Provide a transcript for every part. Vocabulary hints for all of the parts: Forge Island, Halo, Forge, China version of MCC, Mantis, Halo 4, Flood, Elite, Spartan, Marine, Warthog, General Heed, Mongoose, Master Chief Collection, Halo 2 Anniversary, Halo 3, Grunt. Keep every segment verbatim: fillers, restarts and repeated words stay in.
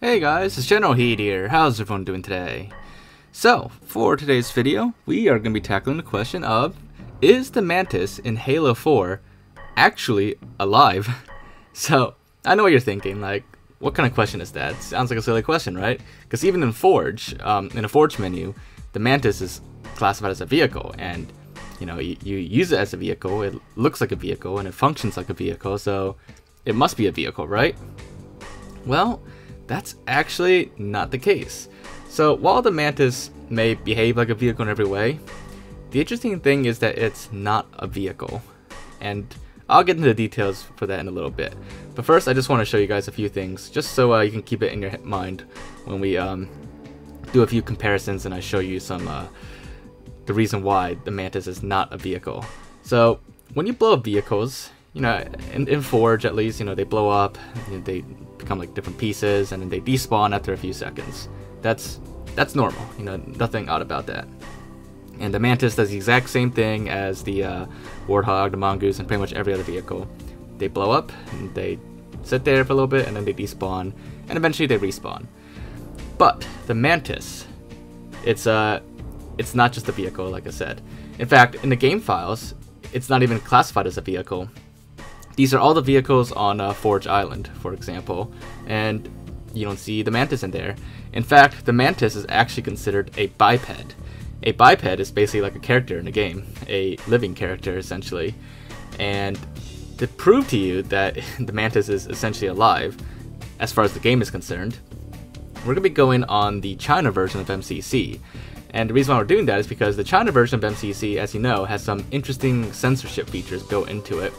Hey guys, it's General Heed here. How's everyone doing today? So, for today's video, we are going to be tackling the question of, is the Mantis in Halo four actually alive? So, I know what you're thinking, like, what kind of question is that? Sounds like a silly question, right? Because even in Forge, um, in a Forge menu, the Mantis is classified as a vehicle, and, you know, you, you use it as a vehicle, it looks like a vehicle, and it functions like a vehicle, so it must be a vehicle, right? Well, that's actually not the case. So while the Mantis may behave like a vehicle in every way, the interesting thing is that it's not a vehicle. And I'll get into the details for that in a little bit. But first, I just want to show you guys a few things, just so uh, you can keep it in your mind when we um, do a few comparisons and I show you some uh, the reason why the Mantis is not a vehicle. So when you blow up vehicles, you know, in, in Forge at least, you know, they blow up, you know, they become like different pieces, and then they despawn after a few seconds. That's that's normal, you know, nothing odd about that. And the Mantis does the exact same thing as the uh, Warthog, the Mongoose, and pretty much every other vehicle. They blow up, and they sit there for a little bit, and then they despawn, and eventually they respawn. But the Mantis, it's uh, it's not just a vehicle, like I said. In fact, in the game files, it's not even classified as a vehicle. These are all the vehicles on uh, Forge Island, for example, and you don't see the Mantis in there. In fact, the Mantis is actually considered a biped. A biped is basically like a character in the game, a living character, essentially. And to prove to you that the Mantis is essentially alive, as far as the game is concerned, we're going to be going on the China version of M C C. And the reason why we're doing that is because the China version of M C C, as you know, has some interesting censorship features built into it,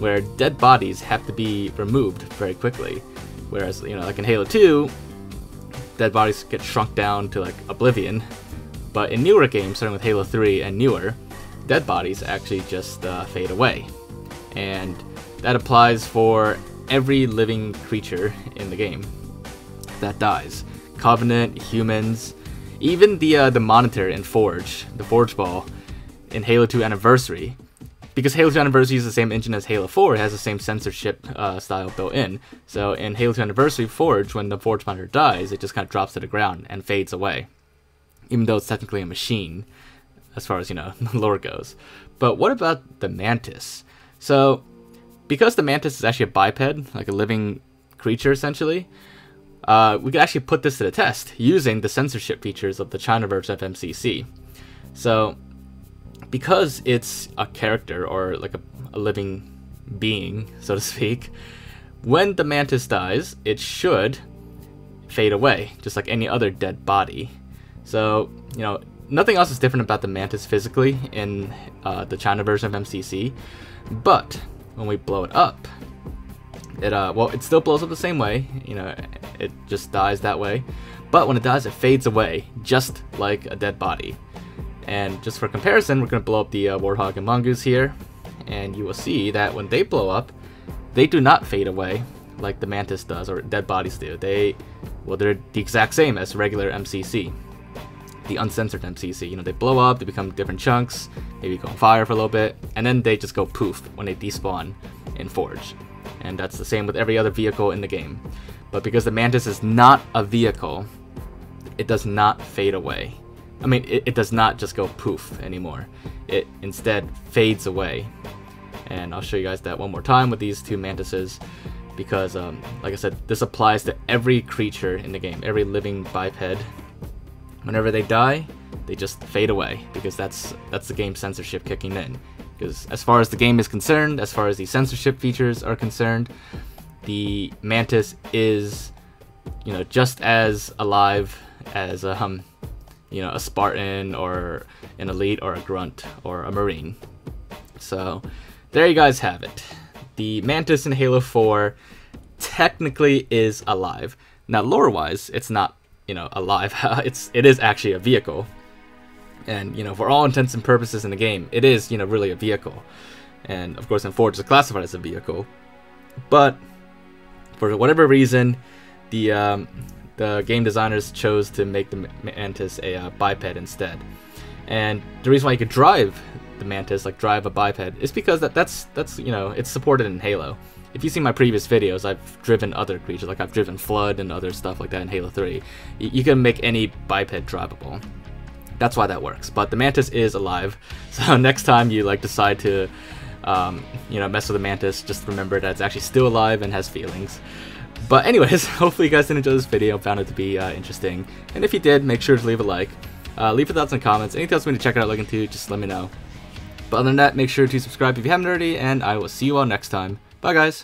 where dead bodies have to be removed very quickly. Whereas, you know, like in Halo two, dead bodies get shrunk down to, like, oblivion. But in newer games, starting with Halo three and newer, dead bodies actually just uh, fade away. And that applies for every living creature in the game that dies. Covenant, humans. Even the uh, the monitor in Forge, the Forge Ball, in Halo two Anniversary, because Halo two Anniversary uses the same engine as Halo four, it has the same censorship uh, style built in. So in Halo two Anniversary Forge, when the Forge monitor dies, it just kind of drops to the ground and fades away, even though it's technically a machine, as far as, you know, lore goes. But what about the Mantis? So because the Mantis is actually a biped, like a living creature essentially, Uh, we could actually put this to the test using the censorship features of the China version of M C C. So, because it's a character, or like a, a living being, so to speak, when the Mantis dies, it should fade away, just like any other dead body. So, you know, nothing else is different about the Mantis physically in uh, the China version of M C C, but when we blow it up, It, uh, well, it still blows up the same way, you know, it just dies that way, but when it dies, it fades away, just like a dead body. And just for comparison, we're going to blow up the uh, Warthog and Mongoose here, and you will see that when they blow up, they do not fade away like the Mantis does, or dead bodies do. They, well, they're the exact same as regular M C C, the uncensored M C C. You know, they blow up, they become different chunks, maybe go on fire for a little bit, and then they just go poof when they despawn in Forge. And that's the same with every other vehicle in the game. But because the Mantis is not a vehicle, it does not fade away. I mean, it, it does not just go poof anymore. It instead fades away. And I'll show you guys that one more time with these two Mantises, because um, like I said, this applies to every creature in the game, every living biped. Whenever they die, they just fade away, because that's, that's the game censorship kicking in. Because as far as the game is concerned, as far as the censorship features are concerned, the Mantis is, you know, just as alive as a, um, you know, a Spartan or an Elite or a Grunt or a Marine. So there you guys have it. The Mantis in Halo four technically is alive. Now, lore-wise, it's not, you know, alive. it's it is actually a vehicle. And, you know, for all intents and purposes in the game, it is, you know, really a vehicle. And, of course, in Forge, it's classified as a vehicle. But, for whatever reason, the um, the game designers chose to make the Mantis a uh, biped instead. And the reason why you could drive the Mantis, like drive a biped, is because that, that's, that's, you know, it's supported in Halo. If you've seen my previous videos, I've driven other creatures, like I've driven Flood and other stuff like that in Halo three. You can make any biped drivable. That's why that works. But the Mantis is alive, so next time you like decide to um, you know, mess with the Mantis, just remember that it's actually still alive and has feelings. But anyways, hopefully you guys did enjoy this video, found it to be uh, interesting, and if you did, make sure to leave a like, uh, leave your thoughts and comments, anything else we need to check out or look into, just let me know. But other than that, make sure to subscribe if you haven't already, and I will see you all next time. Bye guys!